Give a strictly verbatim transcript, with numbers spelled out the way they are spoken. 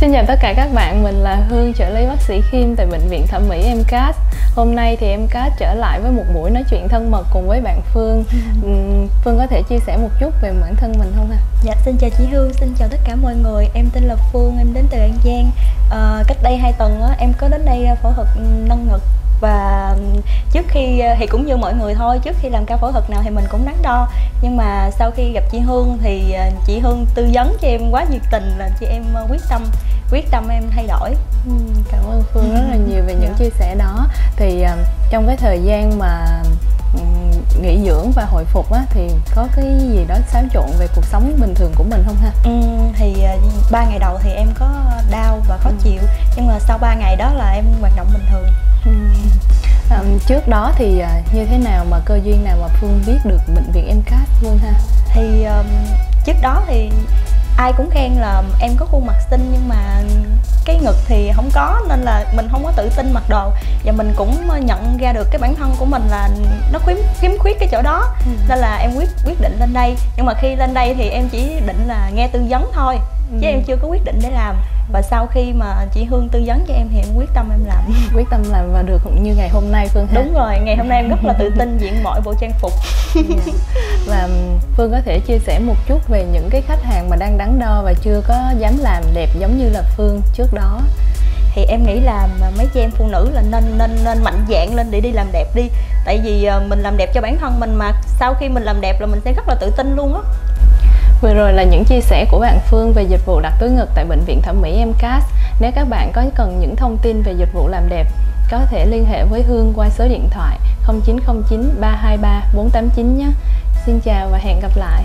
Xin chào tất cả các bạn, mình là Hương, trợ lý bác sĩ Khiêm tại Bệnh viện Thẩm mỹ EMCAS. Hôm nay thì EMCAS trở lại với một buổi nói chuyện thân mật cùng với bạn Phương. Ừ. Phương có thể chia sẻ một chút về bản thân mình không ạ? À? Dạ, xin chào chị Hương, xin chào tất cả mọi người. Em tên là Phương, em đến từ An Giang. À, cách đây hai tuần đó, em có đến đây phẫu thuật nâng ngực. Và trước khi thì cũng như mọi người thôi, trước khi làm ca phẫu thuật nào thì mình cũng đắn đo, nhưng mà sau khi gặp chị Hương thì chị Hương tư vấn cho em quá nhiệt tình, là chị em quyết tâm quyết tâm em thay đổi. Ừ, cảm ơn Phương rất là nhiều về những chia sẻ đó. Thì trong cái thời gian mà nghỉ dưỡng và hồi phục á, thì có cái gì đó xáo trộn về cuộc sống bình thường của mình không ha? Ừ, thì ba ngày đầu thì em có đau và khó ừ. chịu, nhưng mà sau ba ngày đó là em hoạt động bình thường. Ừ. À, trước đó thì như thế nào mà cơ duyên nào mà Phương biết được bệnh viện EMCAS luôn ha? Thì um, trước đó thì ai cũng khen là em có khuôn mặt xinh, nhưng mà cái ngực thì không có, nên là mình không có tự tin mặc đồ. Và mình cũng nhận ra được cái bản thân của mình là nó khiếm, khiếm khuyết cái chỗ đó. Ừ. Nên là em quyết quyết định lên đây. Nhưng mà khi lên đây thì em chỉ định là nghe tư vấn thôi, ừ. chứ em chưa có quyết định để làm. Và sau khi mà chị Hương tư vấn cho em thì em quyết tâm em làm. Quyết tâm làm và được như ngày hôm nay Phương ha? Đúng rồi, ngày hôm nay em rất là tự tin diện mọi bộ trang phục. Yeah. Và Phương có thể chia sẻ một chút về những cái khách hàng mà đang đắn đo và chưa có dám làm đẹp giống như là Phương trước đó. Thì em nghĩ là mấy chị em phụ nữ là nên nên nên mạnh dạn lên để đi làm đẹp đi. Tại vì mình làm đẹp cho bản thân mình mà, sau khi mình làm đẹp là mình sẽ rất là tự tin luôn á. Vừa rồi là những chia sẻ của bạn Phương về dịch vụ đặt túi ngực tại Bệnh viện Thẩm mỹ EMCAS. Nếu các bạn có cần những thông tin về dịch vụ làm đẹp, có thể liên hệ với Hương qua số điện thoại không chín không chín ba hai ba bốn tám chín nhé. Xin chào và hẹn gặp lại.